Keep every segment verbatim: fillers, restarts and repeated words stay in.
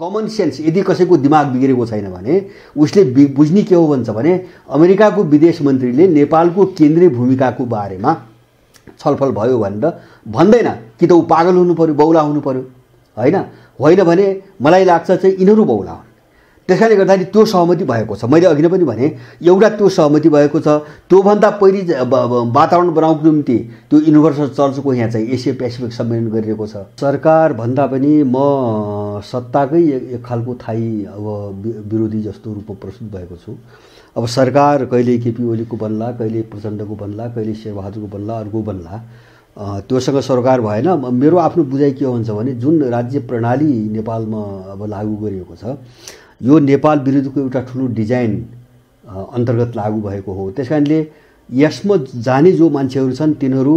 Common sense यदि कसैको दिमाग बिग्रेको छैन भने उसले बुझ्ने के हो भन्छ भने अमेरिकाको विदेश मन्त्रीले नेपालको केन्द्रीय भूमिकाको बारेमा छलफल भयो भनेर भन्दैन कि त उ पागल हुनु पर्यो बौला हुनु पर्यो हैन होइन भने मलाई लाग्छ चाहिँ इन्हरु बौला हुन्। त्यसैले गर्दा त्यो सहमति भएको छ। मैले अघि नै पनि भने एउटा त्यो सहमति भएको छ, त्यो भन्दा पहिले वातावरण बनाउनको निम्ति त्यो युनिभर्सल चर्चको यहाँ चाहिँ एसिया पेसिफिक सम्मेलन गरिरहेको छ। सरकार भन्दा पनि म सत्ताकै एक खालको थाई अब विरोधी जस्तो रूपमा प्रस्तुत भएको छु। अब सरकार कहिले केपी ओलीको बन्ला, कहिले प्रचण्डको बन्ला, कहिले शेरबहादुरको बन्ला, अर्को बन्ला, त्योसँग सरकार भएन। मेरो आफ्नो बुझाइ के हुन्छ भने जुन राज्य प्रणाली नेपालमा अब लागू गरिएको छ यो नेपाल विरुद्धको एउटा ठुलो डिजाइन अन्तर्गत लागू भएको हो। त्यसकारणले यसमा जाने जो मान्छेहरू छन् तिनीहरू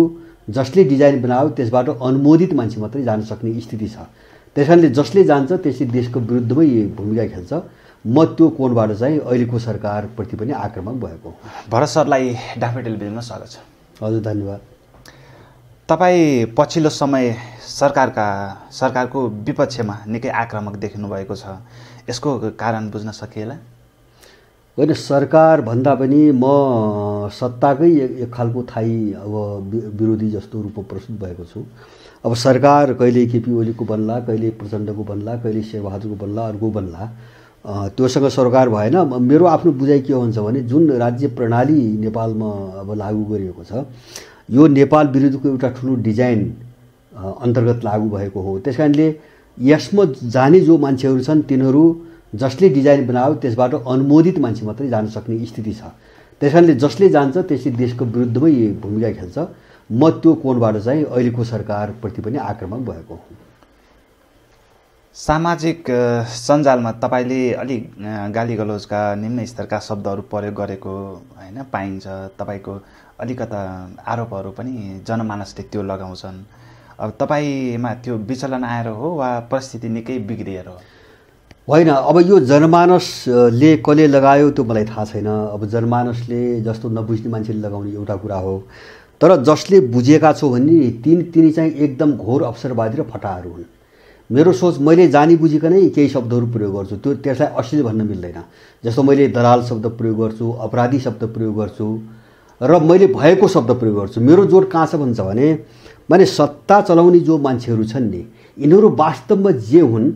जसले डिजाइन बनायो त्यसबाट अनुमोदित मान्छे मात्रै जान सक्ने स्थिति छ। त्यसकारणले जसले जान्छ त्यसले देशको विरुद्धमै भूमिका खेल्छ। म त्यो कोणबाट चाहिँ अहिलेको सरकारप्रति पनि आक्रमक भएको। भरत सरलाई डाफे टेलिभिजनमा स्वागत छ। हजुर धन्यवाद। तपाईँ पछिल्लो समय सरकारका सरकारको विपक्षमा निकै आक्रामक देखिनु भएको छ, यसको कारण बुझ्न सकिएला? होइन, सरकार भन्दा पनि म सत्ताकै एक खालको थाई अब विरोधी जस्तो रूपमा प्रस्तुत भएको छु। अब सरकार कहिले केपी ओलीको बन्ला, कहिले प्रचण्डको बन्ला, कहिले शेरबहादुरको बन्ला, अर्को बन्ला, त्योसँग सरकार भएन। मेरो आफ्नो बुझाइ के हुन्छ भने जुन राज्य प्रणाली नेपालमा अब लागू गरिएको छ यो नेपाल विरुद्धको एउटा ठुलो डिजाइन अन्तर्गत लागू भएको हो। त्यसकारणले यसमा जाने जो मान्छेहरू छन् तिनीहरू जसले डिजाइन बनायो त्यसबाट अनुमोदित मान्छे मात्रै जान सक्ने स्थिति छ। त्यसकारणले जसले जान्छ त्यसले देशको विरुद्धमै भूमिका खेल्छ। म त्यो कोणबाट चाहिँ अहिलेको सरकारप्रति पनि आक्रमक भएको हो। सामाजिक सञ्जालमा तपाईँले अलि गालीगलोचका निम्न स्तरका शब्दहरू प्रयोग गरेको हैन पाइन्छ, तपाईँको अलिकता आरोपहरू पनि जनमानसले त्यो लगाउँछन्। अब तपाईंमा त्यो विचलन आएर हो वा परिस्थिति निकै बिग्रिएर हो? होइन, अब यो जनमानसले कसले लगायो त्यो मलाई थाहा छैन। अब जनमानसले जस्तो नबुझ्ने मान्छेले लगाउने एउटा कुरा हो, तर जसले बुझेका छौ भने तिन तिनी चाहिँ एकदम घोर अवसरवादी र फटाहरू हुन्। मेरो सोच मैले जानी बुझिकनै केही शब्दहरू प्रयोग गर्छु, त्यो त्यसलाई अश्लील भन्न मिल्दैन। जस्तो मैले दलाल शब्द प्रयोग गर्छु, अपराधी शब्द प्रयोग गर्छु र मैले भएको शब्द प्रयोग गर्छु। मेरो जोड कहाँ छ भन्छ भने माने सत्ता चलाउने जो मान्छेहरू छन् नि यिनीहरू वास्तवमा जे हुन्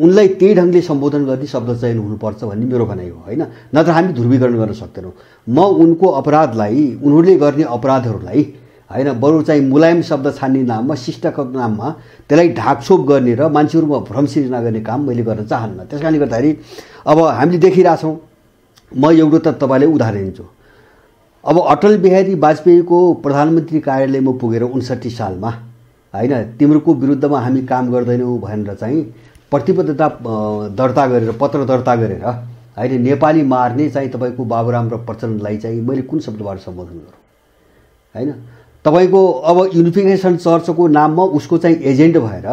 उनलाई त्यही ढङ्गले सम्बोधन गर्ने शब्द चयन हुनुपर्छ भन्ने मेरो भनाइ हो। होइन, नत्र हामी ध्रुवीकरण गर्न सक्दैनौँ। म उनको अपराधलाई, उनीहरूले गर्ने अपराधहरूलाई होइन बरु चाहिँ मुलायम शब्द छान्ने नाममा, शिष्टको नाममा त्यसलाई ढाकछोप गर्ने र मान्छेहरूमा भ्रम सिर्जना गर्ने काम मैले गर्न चाहन्न। त्यस कारणले गर्दाखेरि अब हामीले देखिरहेछौँ। म एउटा त तपाईँलाई उदाहरण दिन्छु। अब अटल बिहारी वाजपेयीको प्रधानमन्त्री कार्यालयमा पुगेर उन्सट्ठी सालमा हैन तिम्रो विरुद्धमा हामी काम गर्दैनौँ भनेर चाहिँ प्रतिबद्धता दर्ता गरेर, पत्र दर्ता गरेर हैन नेपाली मार्ने चाहिँ तपाईको बाबुराम र प्रचण्डलाई चाहिँ मैले कुन शब्दबाट सम्बोधन गरौँ? हैन तपाईको अब युनिफिकेसन चर्चको नाममा उसको चाहिँ एजेन्ट भएर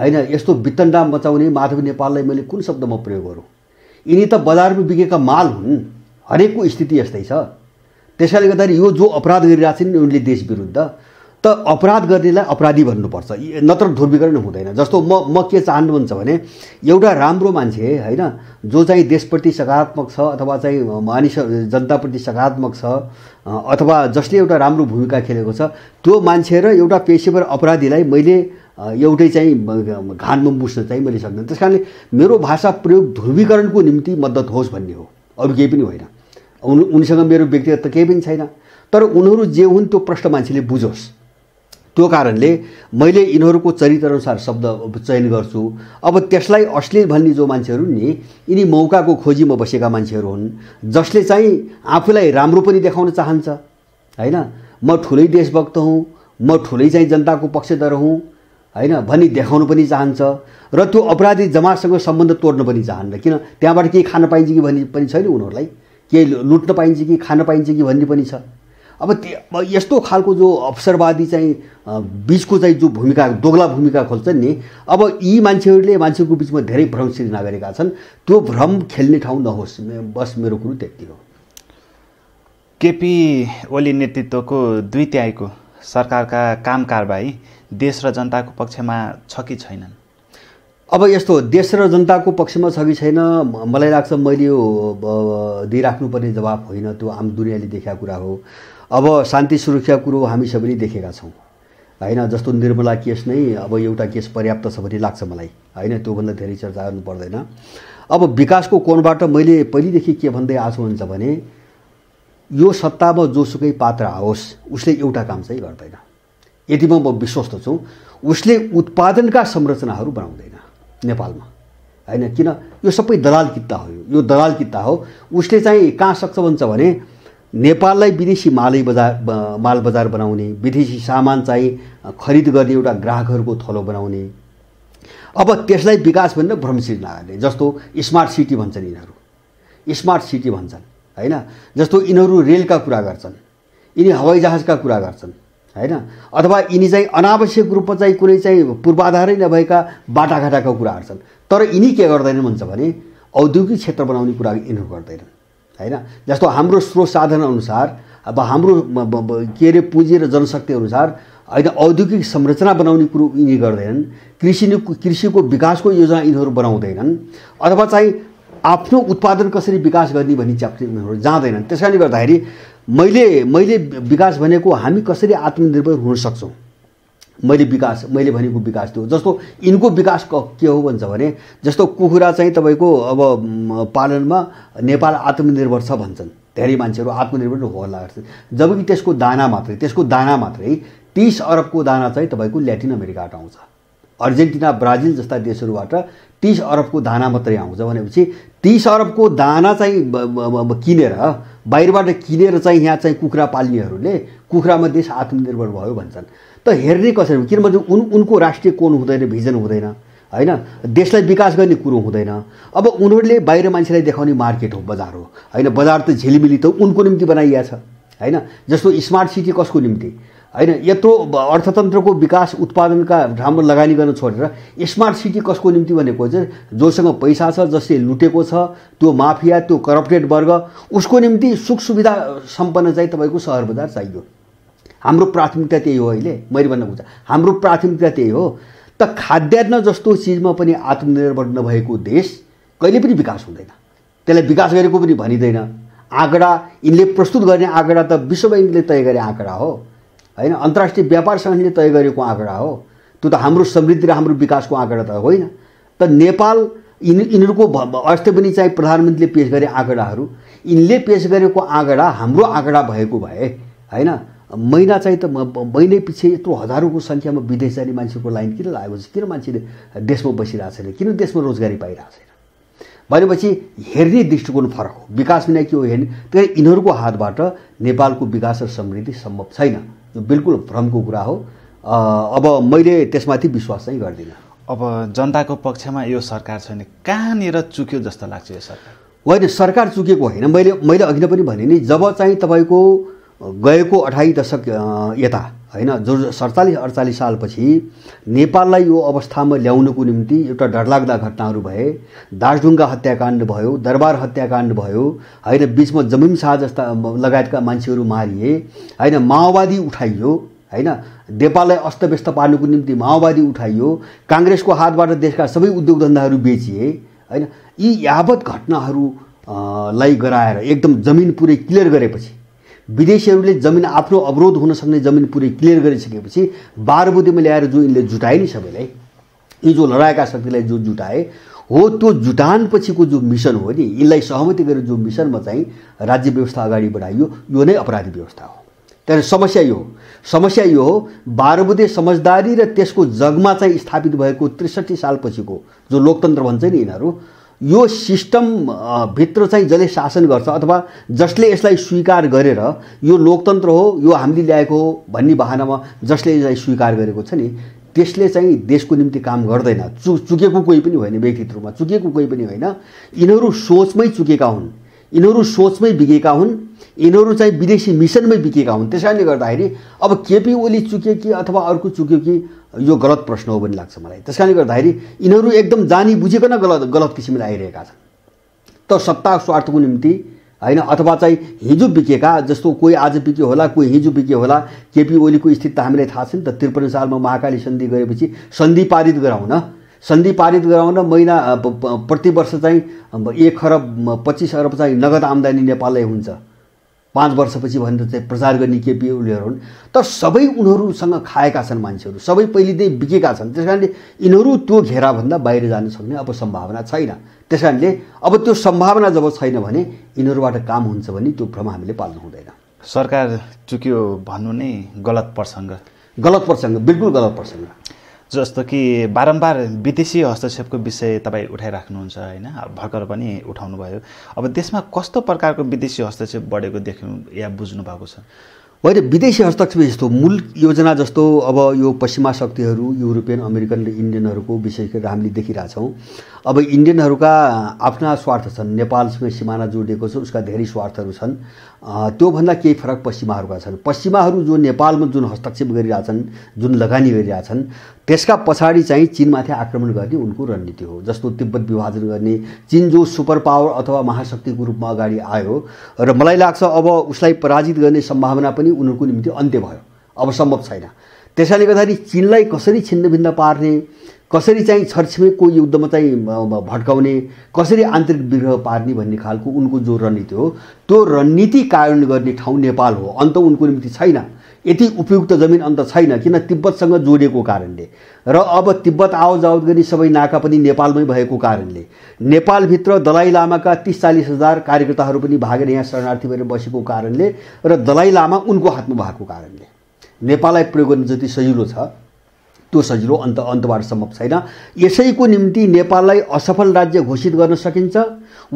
हैन यस्तो वितण्डा मचाउने माधव नेपाललाई मैले कुन शब्दमा प्रयोग गरौँ? यिनी त बजारमा बिकेका माल हुन्। हरेकको स्थिति यस्तै छ। त्यसैले गर्दाखेरि यो जो अपराध गरिरहेका छन् उनले देश विरुद्ध, त अपराध गर्नेलाई अपराधी भन्नुपर्छ, नत्र ध्रुवीकरण हुँदैन। जस्तो म म के चाहन्छु भन्छ भने एउटा राम्रो मान्छे हैन जो चाहिँ देशप्रति सकारात्मक छ अथवा चाहिँ मानिस जनताप्रति सकारात्मक छ अथवा जसले एउटा राम्रो भूमिका खेलेको छ त्यो मान्छे र एउटा पेशेवर अपराधीलाई मैले एउटै चाहिँ घानमा मुस्न चाहिँ मैले सक्दैन। त्यसकारणले मेरो भाषा प्रयोग ध्रुवीकरणको निम्ति मद्दत होस् भन्ने हो, अरू केही पनि होइन। उन उनीसँग मेरो व्यक्तिगत केही पनि छैन, तर उनीहरू जे हुन् त्यो प्रष्ट मान्छेले बुझोस्। त्यो कारणले मैले यिनीहरूको चरित्रअनुसार शब्द चयन गर्छु। अब त्यसलाई अश्लील भन्ने जो मान्छेहरू नि यिनी मौकाको खोजीमा बसेका मान्छेहरू हुन् जसले चाहिँ आफूलाई राम्रो पनि देखाउन चाहन्छ। हैन म ठुलै देशभक्त हुँ, म ठुलै चाहिँ जनताको पक्षधर हुँ हैन भनी देखाउन पनि चाहन्छ र त्यो अपराधी जमातसँग सम्बन्ध तोड्न पनि चाहन्न। किन त्यहाँबाट केही खान पाइन्छ कि भन्ने पनि छैन, उनीहरूलाई के लुट्न पाइन्छ कि खान पाइन्छ कि भन्ने पनि छ। अब यस्तो खालको जो अवसरवादी चाहिँ बीचको चाहिँ जो भूमिका, दोगला भूमिका खोल्छन् नि, अब यी मान्छेहरूले मान्छेको बीचमा धेरै भ्रम सिर्जना गरेका छन्। त्यो भ्रम खेल्ने ठाउँ नहोस्, बस मेरो कुरो त्यति हो। केपी ओली नेतृत्वको दुई तिहाईको सरकारका काम कारबाही देश र जनताको पक्षमा छ कि छैनन्? अब यस्तो देश र जनताको पक्षमा छ कि छैन मलाई लाग्छ मैले यो दिइराख्नुपर्ने जवाब होइन, त्यो आम दुनियाँले देखेको कुरा हो। अब शान्ति सुरक्षा कुरो हामी सबैले देखेका छौं हैन, जस्तो निर्मला केस नै अब एउटा केस पर्याप्त छ भन्ने लाग्छ मलाई हैन, त्यो भन्दा धेरै चर्चा गर्नु पर्दैन। अब विकासको कोणबाट मैले पहिलेदेखि के भन्दै आएको हुन्छ भने यो सत्तामा जोसुकै पात्र आओस् उसले एउटा काम चाहिँ गर्दैन, यति म विश्वस्त छु, उसले उत्पादनका संरचनाहरू बनाउँदैन नेपालमा हैन, किन यो सबै दलाल कित्ता हो, यो दलाल कित्ता हो। उसले चाहिँ कहाँ सक्छ भन्छ भने नेपाललाई विदेशी मालै बजार माल बजार बनाउने, विदेशी सामान चाहिँ खरिद गर्ने एउटा ग्राहकहरुको थलो बनाउने, अब त्यसलाई विकास भनेर भ्रमसिर नगर्ने, जस्तो स्मार्ट सिटी भन्छन् यिनीहरू, स्मार्ट सिटी भन्छन् हैन, जस्तो यिनीहरू रेलका कुरा गर्छन्, यिनी हवाई जहाजका कुरा गर्छन् हैन, अथवा यिनी चाहिँ अनावश्यक रूपमा चाहिँ कुनै चाहिँ पूर्वाधारै नभएका बाटाघाटाका कुराहरू छन्, तर यिनी के गर्दैनन् भन्छ भने औद्योगिक क्षेत्र बनाउने कुरा यिनीहरू गर्दैनन् हैन। जस्तो हाम्रो स्रोत साधन अनुसार अब हाम्रो के रे पुँजी र जनशक्ति अनुसार हैन औद्योगिक संरचना बनाउने कुरो यिनी गर्दैनन्, कृषि कृषिको विकासको योजना यिनीहरू बनाउँदैनन्, अथवा चाहिँ आफ्नो उत्पादन कसरी विकास गर्ने भन्ने च्याप्टर यिनीहरू जाँदैनन्। त्यसैले गर्दाखेरि मैले मैले विकास भनेको हामी कसरी आत्मनिर्भर हुन सक्छौं, मैले विकास मैले भनेको विकास त्यो जस्तो इनको विकास के हो भन्छ भने जस्तो कुखुरा चाहिँ तपाईको अब पालनमा नेपाल आत्मनिर्भर छ भन्छन् धेरै मान्छेहरू, आत्मनिर्भर होला गर्छन्, जबकि त्यसको दाना मात्रै त्यसको दाना मात्रै तीस अरबको दाना चाहिँ तपाईको ल्याटिन अमेरिकाबाट आउँछ, अर्जेन्टिना ब्राजिल जस्ता देशहरूबाट तीस अरबको दाना मात्रै आउँछ भनेपछि तीस अरबको दाना चाहिँ किनेर बाहिरबाट किनेर चाहिँ यहाँ चाहिँ कुखुरा पाल्नेहरूले कुखुरामा देश आत्मनिर्भर भयो भन्छन्। त हेर्ने कसरी, किनभने उन उनको राष्ट्रिय कोण हुँदैन, भिजन हुँदैन हैन, देशलाई विकास गर्ने कुरो हुँदैन। अब उनीहरूले बाहिर मान्छेलाई देखाउने मार्केट हो, बजार हो हैन, बजार त झिलिमिली त उनको निम्ति बनाइएको छ हैन। जस्तो स्मार्ट सिटी कसको निम्ति हैन, यत्रो अर्थतन्त्रको विकास उत्पादनका राम्रो लगानी गर्न छोडेर स्मार्ट सिटी कसको निम्ति भनेको चाहिँ जोसँग पैसा छ, जसले लुटेको छ, त्यो माफिया त्यो करप्टेड वर्ग, उसको निम्ति सुख सुविधा सम्पन्न चाहिँ तपाईको शहर बजार चाहियो। हाम्रो प्राथमिकता त्यही हो, अहिले मैले भन्न खोज्छु हाम्रो प्राथमिकता त्यही हो। त खाद्यान्न जस्तो चीजमा पनि आत्मनिर्भर नभएको देश कहिले पनि विकास हुँदैन, त्यसलाई विकास गरेको पनि भनिदैन। आँकडा यिनले प्रस्तुत गर्ने आँकडा त विश्व बैंकले तय गरे आँकडा हो हैन, अन्तर्राष्ट्रिय व्यापार सङ्घले तय गरेको आँकडा हो, त्यो त हाम्रो समृद्धि र हाम्रो विकासको आँकडा त होइन। त नेपाल यिनीहरूको अस्ति पनि चाहिँ प्रधानमन्त्रीले पेश गरे आँकडाहरू यिनले पेश गरेको आँकडा हाम्रो आँकडा भएको भए हैन, महिना चाहिँ त महिने पछि यत्रो हजारौँको संख्यामा विदेश जाने मान्छेको लाइन किन लागेको छ, किन मान्छेले देशमा बसिरहेको छैन, किन देशमा रोजगारी पाइरहेको छैन भनेपछि हेर्ने दृष्टिकोण फरक हो। विकास बिना के हो हेर्ने, त्यही यिनीहरूको हातबाट नेपालको विकास र समृद्धि सम्भव छैन, यो बिल्कुल भ्रमको कुरा हो। अब मैले त्यसमाथि विश्वास चाहिँ गर्दिनँ। अब जनताको पक्षमा यो सरकार छैन, कहाँनिर चुक्यो जस्तो लाग्छ यो सरकार? होइन, सरकार चुकेको होइन, मैले मैले अघि पनि भने नि, जब चाहिँ तपाईँको गएको अठाई दशक यता हैन जो सडचालीस अडचालीस सालपछि नेपाललाई यो अवस्थामा ल्याउनको निम्ति एउटा डरलाग्दा घटनाहरू भए, दार्जुङका हत्याकाण्ड भयो, दरबार हत्याकाण्ड भयो हैन, बीचमा जमिन शाह जस्ता लगायतका मान्छेहरू मारिए हैन, माओवादी उठाइयो हैन, नेपाललाई अस्तव्यस्त पार्नुको निम्ति माओवादी उठाइयो, कांग्रेसको हातबाट देशका सबै उद्योग धन्दाहरू बेचिए हैन। यी यावत घटनाहरूलाई गराएर एकदम जमिन पुरै क्लियर गरेपछि विदेशीहरूले जमिन आफ्नो अवरोध हुन सक्ने जमिन पुरै क्लियर गरिसकेपछि बारबुदीमा ल्याएर जो यिनले जुटाए नि सबैलाई, यी जो लडाएका शक्तिलाई जो जुटाए हो, त्यो जुटान पछिको जो मिसन हो नि, यिनलाई सहमति गरेर जो मिसनमा चाहिँ राज्य व्यवस्था अगाडि बढाइयो, यो नै अपराधी व्यवस्था हो। त्यहाँ समस्या यो हो, समस्या यो हो बारबुदे समझदारी र त्यसको जगमा चाहिँ स्थापित भएको त्रिसठी साल पछिको जो लोकतन्त्र भन्छ नि यिनीहरू, यो सिस्टम भित्र चाहिँ जसले शासन गर्छ अथवा जसले यसलाई स्वीकार गरेर यो लोकतन्त्र हो यो हामीले ल्याएको हो भन्ने बहानामा जसले यसलाई स्वीकार गरेको छ नि, त्यसले चाहिँ देशको निम्ति काम गर्दैन। चु चुकेको कोही पनि होइन, व्यक्तित्व रूपमा चुकेको कोही पनि होइन, यिनीहरू सोचमै चुकेका हुन्, यिनीहरू सोचमै बिगेका हुन्, यिनीहरू चाहिँ विदेशी मिसनमै बिकेका हुन्। त्यसैले गर्दाखेरि अब केपी ओली चुक्यो कि अथवा अर्को चुक्यो कि, यो गलत प्रश्न हो भन्ने लाग्छ मलाई। त्यसैले गर्दाखेरि यिनीहरू एकदम जानी बुझिकन गलत गलत किसिमले आइरहेका छन्। त सत्ता स्वार्थको निम्ति हैन, अथवा चाहिँ हिजो बिकेका, जस्तो कोही आज बिक्यो होला, कोही हिजो बिक्यो होला। केपी ओलीको स्थिति त हामीलाई थाहा छ नि त, त्रिपन्न सालमा महाकाली सन्धि गरेपछि सन्धि पारित गराउन सन्धि पारित गराउन महिना प्रतिवर्ष चाहिँ एक खरब पच्चीस अरब चाहिँ नगद आम्दानी नेपाललाई हुन्छ। पाँच वर्षपछि भनेर चाहिँ प्रचार गर्ने केपी उनीहरू हुन्। तर सबै उनीहरूसँग खाएका छन् मान्छेहरू, सबै पहिले नै बिकेका छन्। त्यसकारणले यिनीहरू त्यो घेराभन्दा बाहिर जान सक्ने अब सम्भावना छैन। त्यसकारणले अब त्यो सम्भावना जब छैन भने यिनीहरूबाट काम हुन्छ भने त्यो भ्रम हामीले पाल्नु हुँदैन। सरकार चुक्यो भन्नु नै गलत प्रसङ्ग, गलत प्रसङ्ग, बिल्कुल गलत प्रसङ्ग। जस्तो कि बारम्बार विदेशी हस्तक्षेपको विषय तपाईँ उठाइराख्नुहुन्छ हैन, भर्खर पनि उठाउनु भयो। अब देशमा कस्तो प्रकारको विदेशी हस्तक्षेप बढेको देख्नु या बुझ्नु भएको छ? होइन, विदेशी हस्तक्षेप यस्तो मूल योजना जस्तो अब यो पश्चिमा शक्तिहरू युरोपियन अमेरिकन र इन्डियनहरूको विषय हामीले देखिरहेछौँ। अब इन्डियनहरूका आफ्ना स्वार्थ छन्, नेपालसँग सीमाना जोडिएको छ, उसका धेरै स्वार्थहरू छन्। त्योभन्दा केही फरक पश्चिमाहरूका छन्। पश्चिमाहरू जो नेपालमा जुन हस्तक्षेप गरिरहेछन्, जुन लगानी गरिरहेछन्, त्यसका पछाडि चाहिँ चीनमाथि आक्रमण गर्ने उनको रणनीति हो। जस्तो तिब्बत विभाजन गर्ने, चीन जो सुपर पावर अथवा महाशक्तिको रूपमा अगाडि आयो र मलाई लाग्छ अब उसलाई पराजित गर्ने सम्भावना पनि उनीहरूको निम्ति अन्त्य भयो, अब सम्भव छैन। त्यसैले गर्दाखेरि चीनलाई कसरी छिन्नभिन्न पार्ने, कसरी चाहिँ छरछिमेकको युद्धमा चाहिँ भड्काउने, कसरी आन्तरिक विग्रह पार्ने भन्ने खालको उनको जो रणनीति हो, त्यो रणनीति कार्यान्वयन गर्ने ठाउँ नेपाल हो। अन्त उनको निम्ति छैन, यति उपयुक्त जमिन अन्त छैन, किन तिब्बतसँग जोडिएको कारणले र अब तिब्बत आओजावत गरी सबै नाका पनि नेपालमै भएको कारणले। नेपालभित्र दलाइ लामाका तीस चालीस हजार कार्यकर्ताहरू पनि भागेर यहाँ शरणार्थी भएर बसेको कारणले र दलाइ लामा उनको हातमा भएको कारणले नेपाललाई प्रयोग गर्न जति सजिलो छ त्यो सजिलो अन्त अन्तबाट सम्भव छैन। यसैको निम्ति नेपाललाई असफल राज्य घोषित गर्न सकिन्छ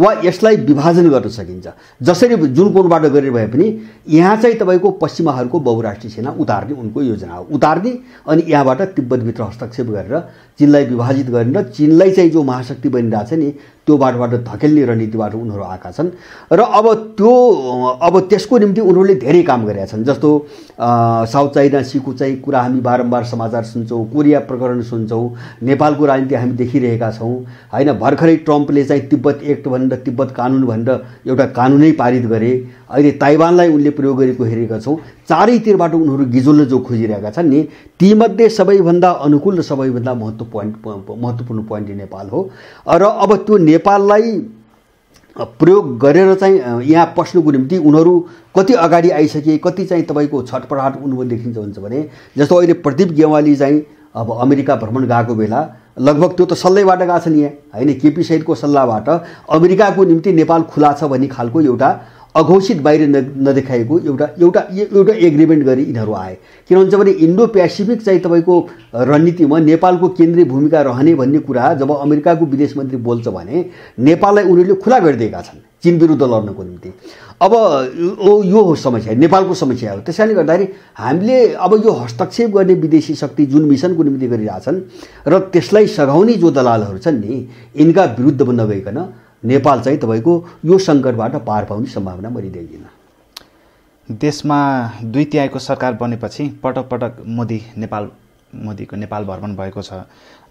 वा यसलाई विभाजन गर्न सकिन्छ, जसरी जुन कोणबाट गरेर भए पनि। यहाँ चाहिँ तपाईको पश्चिमाहरूको बहुराष्ट्रिय सेना उतार्ने उनको योजना हो, उतार्ने अनि यहाँबाट तिब्बतभित्र हस्तक्षेप गरेर चीनलाई विभाजित गरेर चीनलाई चाहिँ जो महाशक्ति बनिरहेछ नि त्यो बाटोबाट धकेल्ने रणनीतिबाट उनीहरू आएका छन्। र अब त्यो अब त्यसको निम्ति उनीहरूले धेरै काम गरेका छन्। जस्तो साउथ चाइना सीको चाहिँ कुरा हामी बारम्बार समाचार सुन्छौँ, कोरिया प्रकरण सुन्छौँ, नेपालको राजनीति हामी देखिरहेका छौँ हैन। भर्खरै ट्रम्पले चाहिँ तिब्बत एक्ट भनेर, तिब्बत कानुन भनेर एउटा कानुनै पारित गरे। अहिले ताइवानलाई उनले प्रयोग गरेको हेरेका छौँ। चारैतिरबाट उनीहरू गिजोल्न जो खोजिरहेका छन् नि, तीमध्ये सबैभन्दा अनुकूल र सबैभन्दा महत्त्व पोइन्ट महत्त्वपूर्ण पोइन्ट नेपाल हो। र अब त्यो नेपाललाई प्रयोग गरेर चाहिँ यहाँ पस्नुको निम्ति उनीहरू कति अगाडि आइसके, कति चाहिँ तपाईँको छटपटाहट उनको देखिन्छ हुन्छ भने। जस्तो अहिले प्रदीप गेवाली चाहिँ अब अमेरिका भ्रमण गएको बेला लगभग त्यो त सल्लाहबाट गएको छन् यहाँ होइन, केपी सहितको सल्लाहबाट अमेरिकाको निम्ति नेपाल खुला छ भन्ने खालको एउटा अघोषित बाहिर नदेखाएको एउटा एउटा एउटा एग्रिमेन्ट गरी यिनीहरू आए। किन हुन्छ भने इन्डो प्यासिफिक चाहिँ तपाईँको रणनीतिमा नेपालको केन्द्रीय भूमिका रहने भन्ने कुरा जब अमेरिकाको विदेश मन्त्री बोल्छ भने नेपाललाई उनीहरूले खुला गरिदिएका छन् चीन विरुद्ध लड्नको निम्ति। अब यो हो समस्या, नेपालको समस्या हो। त्यसैले गर्दाखेरि हामीले अब यो हस्तक्षेप गर्ने विदेशी शक्ति जुन मिसनको निम्ति गरिरहेछन् र त्यसलाई सघाउने जो दलालहरू छन् नि, यिनका विरुद्धमा नगइकन नेपाल चाहिँ तपाईको यो सङ्कटबाट पार पाउने सम्भावना मैले देख्दिनँ। देशमा दुई तिहाईको सरकार बनेपछि पटक पटक मोदी नेपाल मोदीको नेपाल भ्रमण भएको छ।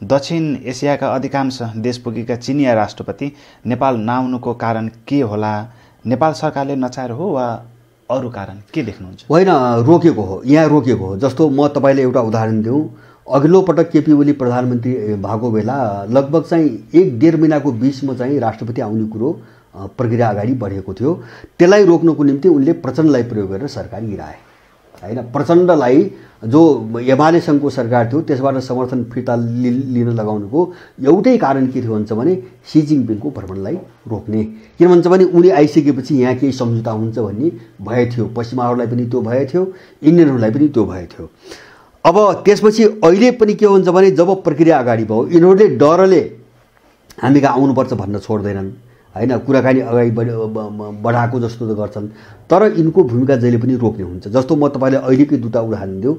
दक्षिण एसियाका अधिकांश देश पुगेका चिनिया राष्ट्रपति नेपाल नआउनुको कारण के होला? नेपाल सरकारले नचाहेर हो वा अरू कारण के देख्नुहुन्छ? होइन, रोकेको हो, यहाँ रोकेको हो। जस्तो म तपाईँले एउटा उदाहरण दिउँ, अघिल्लो पटक केपी ओली प्रधानमन्त्री भएको बेला लगभग चाहिँ एक डेढ महिनाको बिचमा चाहिँ राष्ट्रपति आउने कुरो प्रक्रिया अगाडि बढेको थियो। त्यसलाई रोक्नको निम्ति उनले प्रचण्डलाई प्रयोग गरेर सरकार गिराए होइन। प्रचण्डलाई जो एमाले सङ्घको सरकार थियो त्यसबाट समर्थन फिर्ता लिन लगाउनुको एउटै कारण के थियो भन्छ भने सी जिनपिङको भ्रमणलाई रोक्ने। किन भन्छ भने उनी आइसकेपछि यहाँ केही सम्झौता हुन्छ भन्ने भय थियो, पश्चिमाहरूलाई पनि त्यो भय थियो, इन्डियनहरूलाई पनि त्यो भय थियो। अब त्यसपछि अहिले पनि के हुन्छ भने जब प्रक्रिया अगाडि भयो यिनीहरूले डरले हामी कहाँ आउनुपर्छ भन्न छोड्दैनन् होइन, कुराकानी अगाडि बढाएको जस्तो त गर्छन् तर यिनको भूमिका जहिले पनि रोक्ने हुन्छ। जस्तो म तपाईँलाई अहिलेकै दुईवटा उदाहरण दिउँ।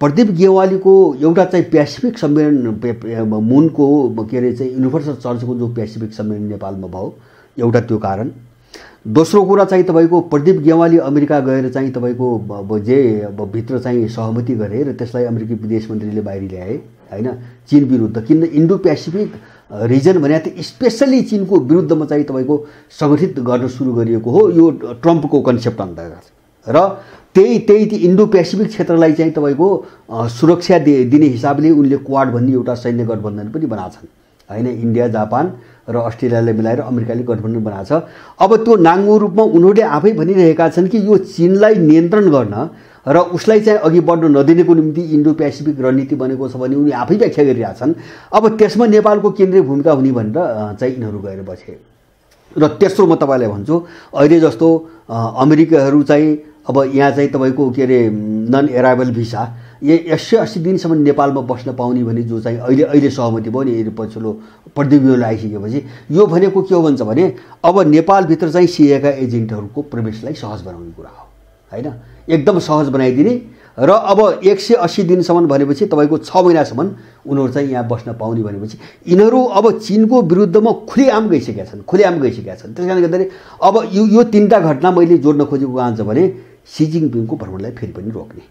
प्रदीप गेवालीको एउटा चाहिँ प्यासिफिक सम्मेलन मुनको के अरे चाहिँ युनिभर्सल चर्चको जो प्यासिफिक सम्मेलन नेपालमा भयो, एउटा त्यो कारण। दोस्रो कुरा चाहिँ तपाईको प्रदीप गेवाली अमेरिका गएर चाहिँ तपाईको जे भित्र चाहिँ सहमति गरे र त्यसलाई अमेरिकी विदेश मन्त्रीले बाहिर ल्याए हैन, चीन विरुद्ध। किन इन्डो प्यासिफिक रिजन भने त स्पेसली चीनको विरुद्धमा चाहिँ तपाईँको सङ्गठित गर्न सुरु गरिएको हो यो ट्रम्पको कन्सेप्ट अन्तर्गत। र त्यही त्यही ती इन्डो पेसिफिक क्षेत्रलाई चाहिँ तपाईको सुरक्षा दिने हिसाबले उनले क्वाड भन्ने एउटा सैन्य गठबन्धन पनि बनाछन् हैन। इन्डिया, जापान र अस्ट्रेलियाले मिलाएर अमेरिकाले गठबन्धन बनाछ। अब त्यो नाङ्गो रूपमा उनीहरुले आफै भनिरहेका छन् कि यो चीनलाई नियन्त्रण गर्न र उसलाई चाहिँ अघि बढ्न नदिनेको निम्ति इन्डो पेसिफिक रणनीति बनेको छ भन्ने उनी आफै व्याख्या गरिरहेछन्। अब त्यसमा नेपालको केन्द्रीय भूमिका हुने भनेर चाहिँ इन्हहरु गएर बसे। र तेस्रो म तपाईलाई भन्छु, अहिले जस्तो अमेरिकाहरु चाहिँ अब यहाँ चाहिँ तपाईको के रे नन एराइभल भिसा ये एक सय अस्सी दिनसम्म नेपालमा बस्न पाउने भने जो चाहिँ अहिले अहिले सहमति भयो नि पछिल्लो प्रतिवेदन आइसकेपछि, यो भनेको के हो भन्छ भने अब नेपालभित्र चाहिँ सिएका एजेन्टहरुको प्रवेशलाई सहज बनाउने कुरा हो हैन, एकदम सहज बनाइदिने। र अब एक सय अस्सी दिनसम्म भनेपछि तपाईको छ महिनासम्म उनीहरु चाहिँ यहाँ बस्न पाउने भनेपछि इन्हहरु अब चीनको विरुद्धमा खुलेआम गइसकेका छन् खुलेआम गइसकेका छन्। त्यसकारण गर्दै अब यो यो तीनटा घटना मैले जोड्न खोजेको आउँछ भने सी जिनपिङको भ्रमणलाई फेरि पनि रोक्ने,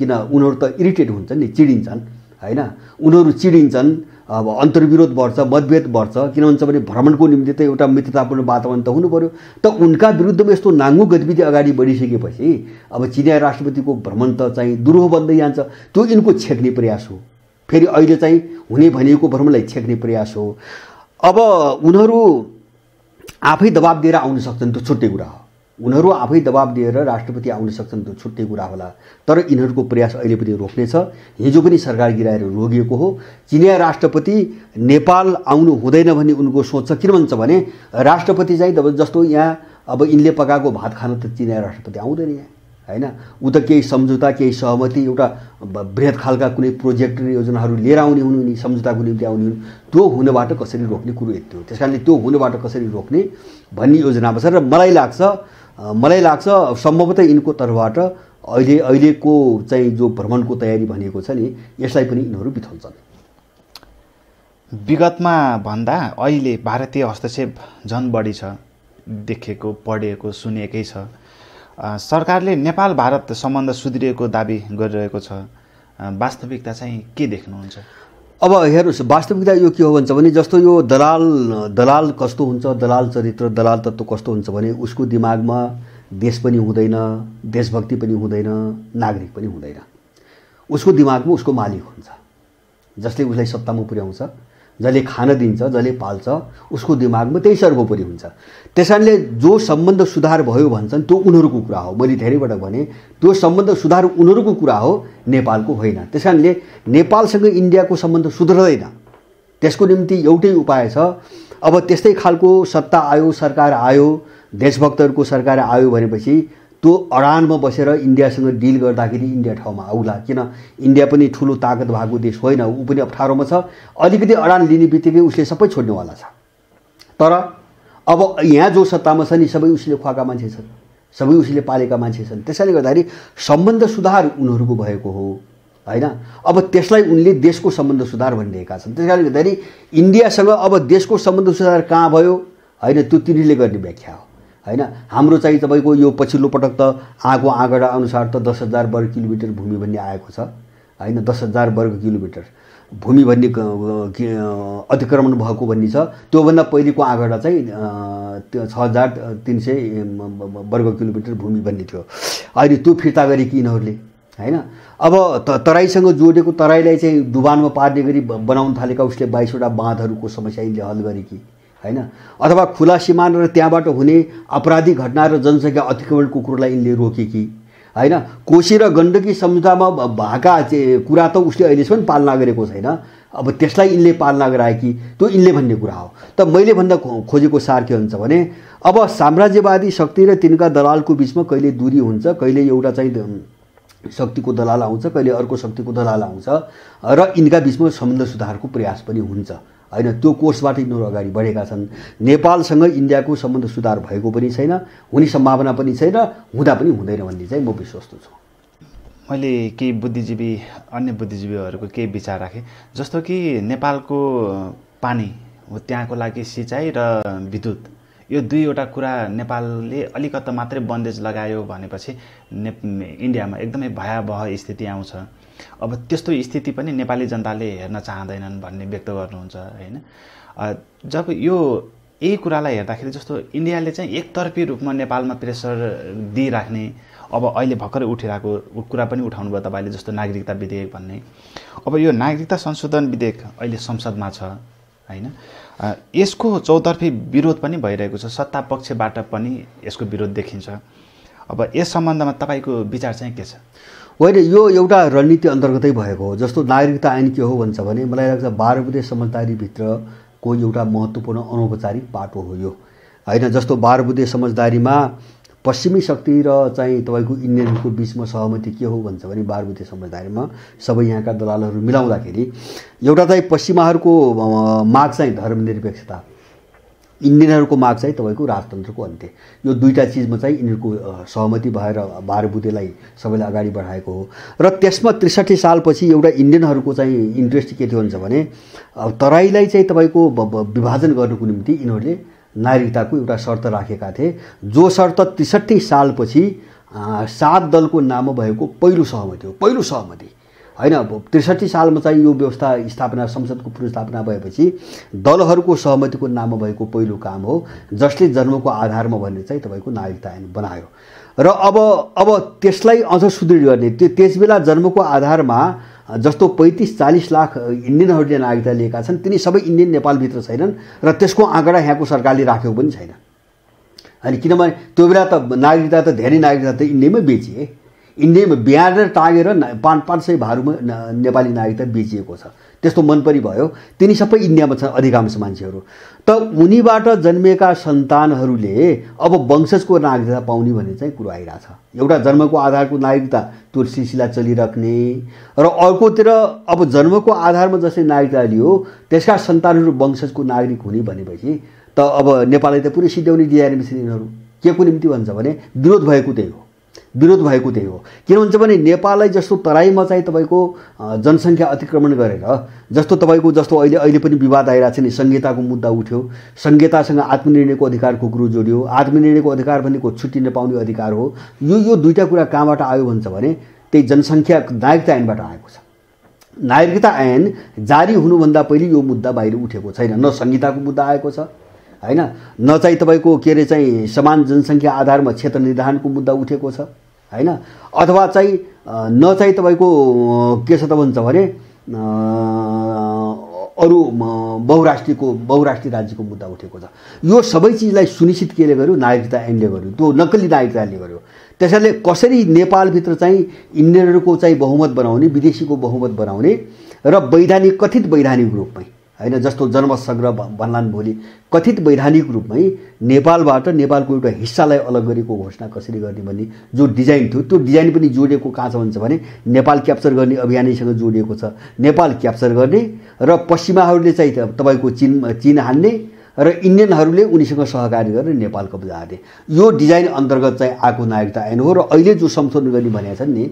किन उनीहरु त इरिटेट हुन्छन् नि, चिडिन्छन् हैन, उनीहरु चिडिन्छन्। अब अन्तर्विरोध बढ्छ, मतभेद बढ्छ, किन भन्छ भने भ्रमणको निमित्त एउटा मित्रतापूर्ण वातावरण त हुनु पर्यो। त उनका विरुद्धमा यस्तो नाङ्गो गतिविधि अगाडि बढिसकेपछि अब चिनिया राष्ट्रपतिको भ्रमण त चाहिँ दुरूह बन्दै जान्छ। त्यो इनको छेक्ने प्रयास हो, फेरि अहिले चाहिँ हुने भनिएको भ्रमणलाई छेक्ने प्रयास हो। अब उनीहरु आफै दबाब दिएर आउन सक्छन्, त्यो छुट्टै कुरा हो। उनीहरु आफै दबाब दिएर राष्ट्रपति आउन सक्छन्, त्यो छुट्टै कुरा होला। तर यिनहरुको प्रयास अहिले पनि रोक्ने छ। हिजो पनि सरकार गिराएर रोकिएको हो। चिनिया राष्ट्रपति नेपाल आउनु हुँदैन भन्ने उनको सोच छ। किन भन्छ भने राष्ट्रपति चाहिँ जस्तो यहाँ अब यिनले पकाएको भात खान त चिनिया राष्ट्रपति आउँदैन यहाँ हैन। उ त केही सम्झौता, केही सहमति, एउटा बृहत खालका कुनै प्रोजेक्ट र योजनाहरु लिएर आउने हुनु नि, सम्झौताको निम्ति आउने हुनु। त्यो हुनबाट कसरी रोक्ने कुरो यति हो। त्यसकारणले त्यो हुनबाट कसरी रोक्ने भन्ने योजनामा छ। र मलाई लाग्छ मलाई लाग्छ सम्भवतः यिनको तर्फबाट अहिले अहिलेको चाहिँ जो भ्रमणको तयारी भनिएको छ नि यसलाई पनि यिनीहरु बिथोल्छन्। विगतमा भन्दा अहिले भारतीय हस्तक्षेप झन बढी छ, देखेको पढेको सुनेकै छ। सरकारले नेपाल भारत सम्बन्ध सुध्रिएको दाबी गरिरहेको छ, वास्तविकता चाहिँ के देख्नुहुन्छ? अब हेर्नुस्, वास्तविकता यो के हो भन्छ भने जस्तो यो दलाल दलाल कस्तो हुन्छ, दलाल चरित्र, दलाल तत्त्व कस्तो हुन्छ भने उसको दिमागमा देश पनि हुँदैन, देशभक्ति पनि हुँदैन, नागरिक पनि हुँदैन। उसको दिमागमा उसको मालिक हुन्छ, जसले उसलाई सत्तामा पुर्याउँछ, जसले खान दिन्छ, जसले पाल्छ, उसको दिमागमा त्यही सर्वोपरि हुन्छ। त्यसैले जो सम्बन्ध सुधार भयो भन्छन् त्यो उनीहरुको कुरा हो। मैले धेरैबाट भने त्यो सम्बन्ध सुधार उनीहरुको कुरा हो, नेपालको होइन। त्यसैले नेपालसँग इन्डियाको सम्बन्ध सुध्रदैन, त्यसको निम्ति एउटै उपाय छ। अब त्यस्तै खालको सत्ता आयो, सरकार आयो, देशभक्तहरुको सरकार आयो भनेपछि त्यो अडानमा बसेर इन्डियासँग डिल गर्दाखेरि इन्डिया ठाउँमा आउला, किन इन्डिया पनि ठूलो ताकत भएको देश होइन, उ पनि अप्ठ्यारोमा छ। अलिकति अडान लिने बित्तिकै उसले सबै छोड्नेवाला छ। तर अब यहाँ जो सत्तामा छन् सबै उसले खुवाएका मान्छे छन्, सबै उसले पालेका मान्छे छन्। त्यसैले गर्दाखेरि सम्बन्ध सुधार उनीहरुको भएको हो हैन। अब त्यसलाई उनले देशको सम्बन्ध सुधार भनिरहेका छन्। त्यसैले गर्दाखेरि इन्डियासँग अब देशको सम्बन्ध सुधार कहाँ भयो हैन, त्यो तिनीले गर्ने व्याख्या हो हैन। हाम्रो चाहिँ तपाईको यो पछिल्लो पटक त आगो आँकडा अनुसार त दस हजार वर्ग किलोमिटर भूमि भन्ने आएको छ हैन। दस हजार वर्ग किलोमिटर भूमि भन्ने अतिक्रमण भएको भन्ने छ। त्योभन्दा पहिलेको आँकडा चाहिँ छ हजार तीन सय वर्ग किलोमिटर भूमि भन्ने थियो। अहिले त्यो फिर्ता गरे कि यिनीहरूले हैन। अब तराईसँग जोडेको तराईलाई चाहिँ डुबानमा पार्ने गरी बनाउन थालेका उसले बाइसवटा बाँधहरूको समस्या यिनले हल गरे कि हैन। अथवा खुला सीमाना र त्यहाँबाट हुने अपराधी घटना र जनसंख्या अतिक्रमणको कुरोलाई यिनले रोके कि हैन। कोशी र गण्डकी सम्झौतामा भाका कुरा त उसले अहिलेसम्म पालना गरेको छैन, अब त्यसलाई यिनले पालना गराए कि, त्यो यिनले भन्ने कुरा हो। त मैले भन्दा खोजेको सार के हुन्छ भने अब साम्राज्यवादी शक्ति र तिनका दलालको बीचमा कहिले दूरी हुन्छ, कहिले एउटा चाहिँ शक्तिको दलाल आउँछ, कहिले अर्को शक्तिको दलाल आउँछ, र यिनका बीचमा सम्बन्ध सुधारको प्रयास पनि हुन्छ हैन। त्यो कोर्सबाट यिनीहरु अगाडि बढेका छन्। नेपालसँग इन्डियाको सम्बन्ध सुधार भएको पनि छैन, हुने सम्भावना पनि छैन, हुँदा पनि हुँदैन भन्ने चाहिँ म विश्वस्त छु। मैले केही बुद्धिजीवी अन्य बुद्धिजीवीहरूको केही विचार राखेँ, जस्तो कि नेपालको पानी हो, त्यहाँको लागि सिँचाइ र विद्युत, यो दुईवटा कुरा नेपालले अलिकता मात्रै बन्देज लगायो भनेपछि इन्डियामा एकदमै भयावह स्थिति आउँछ। अब त्यस्तो स्थिति पनि नेपाली जनताले हेर्न चाहँदैनन् भन्ने व्यक्त गर्नुहुन्छ होइन। जब यो यही कुरालाई हेर्दाखेरि जस्तो इन्डियाले चाहिँ एकतर्फी रुपमा नेपालमा प्रेसर दिइराख्ने अब अहिले भर्खरै उठिरहेको कुरा पनि उठाउनु भयो तपाईले जस्तो नागरिकता विधेयक भन्ने। अब यो नागरिकता संशोधन विधेयक अहिले संसदमा छ हैन, यसको चौतर्फी विरोध पनि भइरहेको छ, सत्ता पक्षबाट पनि यसको विरोध देखिन्छ। अब यस सम्बन्धमा तपाईको विचार चाहिँ के छ? होइन, यो एउटा रणनीति अन्तर्गतै भएको हो। जस्तो नागरिकता ऐन के हो भन्छ भने मलाई लाग्छ बाह्र बुँदे समझदारी भित्र को एउटा महत्त्वपूर्ण अनौपचारिक बाटो हो यो हैन। जस्तो बाह्र बुँदे समझदारीमा पश्चिमी शक्ति र चाहिँ तपाईको इन्डियनको बीचमा सहमति के हो भन्छ भने बाह्र बुँदे समझदारीमा सबै यहाँका दलालहरू मिलाउँदाखेरि एउटा चाहिँ पश्चिमाहरूको माग चाहिँ धर्मनिरपेक्षता, इन्डियनहरूको माग चाहिँ तपाईको राजतन्त्रको अन्त्य, यो दुईटा चीजमा चाहिँ इन्डियनको सहमति भएर बाह्र बुँदेलाई सबैले अगाडि बढाएको हो। र त्यसमा त्रिसठी सालपछि एउटा इन्डियनहरूको चाहिँ इन्ट्रेस्ट के थियो भन्छ भने तराईलाई चाहिँ तपाईको विभाजन गर्नको निम्ति इन्हहरूले नागरिकताको एउटा शर्त राखेका थिए, जो शर्त त्रिसठी सालपछि सात दलको नाममा भएको पहिलो सहमति हो, पहिलो सहमति हैन। त्रिसठी सालमा चाहिँ यो व्यवस्था स्थापना संसदको पुनर्स्थापना भएपछि दलहरूको सहमतिको नाममा भएको पहिलो काम हो, जसले जन्मको आधारमा भन्ने चाहिँ तपाईको नागरिकता ऐन बनायो। र अब अब त्यसलाई अझ सुदृढ गर्ने त्यसबेला जन्मको आधारमा जस्तो पैंतीस चालीस लाख इन्डियनहरूले नागरिकता लिएका छन्, तिनी सबै इन्डियन नेपालभित्र छैनन् र त्यसको आँकडा यहाँको सरकारले राखेको पनि छैन हैन। किनभने त्यो बेला त नागरिकता त धेरै नागरिकता त इन्डियमै बेचिए, इन्डियामा ब्याजर टागेर पाँच पाँच सय भारूमा नेपाली नागरिकता बेचिएको छ, त्यस्तो मन पनि भयो। तिनी सबै इन्डियामा छन् अधिकांश मान्छेहरू, त उनीबाट जन्मेका सन्तानहरूले अब वंशजको नागरिकता पाउने भन्ने चाहिँ कुरा आइरहेछ। एउटा जन्मको आधारको नागरिकता त्यो सिलसिला चलिराख्ने र अर्कोतिर अब जन्मको आधारमा जसले नागरिकता लियो त्यसका सन्तानहरू वंशजको नागरिक हुने भनेपछि त अब नेपालले त पुरै सिद्ध्याउने डिजाइन मिसिनहरू के को निम्ति भन्छ भने विरोध भएको त्यही हो, विरोध भएको त्यही हो। किन भन्छ भने नेपाललाई जस्तो तराईमा चाहिँ तपाईको जनसङ्ख्या अतिक्रमण गरेर जस्तो तपाईको जस्तो अहिले अहिले पनि विवाद आइरहेछ नि, संहिताको मुद्दा उठ्यो, संहितासँग आत्मनिर्णयको अधिकारको कुरो जोडियो। आत्मनिर्णयको अधिकार भनेको छुट्टी नपाउने अधिकार हो। यो यो दुईटा कुरा कहाँबाट आयो भन्छ भने त्यही जनसङ्ख्या नागरिकता ऐनबाट आएको छ। नागरिकता ऐन जारी हुनुभन्दा पहिले यो मुद्दा बाहिर उठेको छैन, न संहिताको मुद्दा आएको छ हैन, न चाहिँ तपाईको के रे चाहिँ समान जनसङ्ख्या आधारमा क्षेत्र निर्धारणको मुद्दा उठेको छ हैन, अथवा चाहिँ न चाहिँ तपाईको के छ त भन्छ भने अरु बहुराष्ट्रियको बहुराष्ट्रिय राज्यको मुद्दा उठेको छ। यो सबै चीजलाई सुनिश्चित केले गर्यो? नागरिकता ऐनले गर्यो, त्यो नक्कली नागरिकताले गर्यो। त्यसैले कसरी नेपालभित्र चाहिँ इन्डियनहरूको चाहिँ बहुमत बनाउने, विदेशीको बहुमत बनाउने र वैधानिक कथित वैधानिक रूपमै हैन, जस्तो जन्मसंग्रह भन्लान् भोलि, कथित वैधानिक रूपमै नेपालबाट नेपालको एउटा हिस्सालाई अलग गरेको घोषणा कसरी गर्ने भन्ने जो डिजाइन थियो त्यो डिजाइन पनि जोडिएको कहाँ छ भन्छ भने नेपाल क्याप्चर गर्ने अभियानसँग जोडिएको छ। नेपाल क्याप्चर गर्ने र पश्चिमाहरूले चाहिँ तपाईको चीन चीन हान्ने र इन्डियनहरूले उनीसँग सहकारी गरेर नेपाल कब्जा गर्ने, यो डिजाइन अन्तर्गत चाहिँ आएको नागरिकता ऐन हो। र अहिले जो संशोधन गर्ने भनेका छन् नि,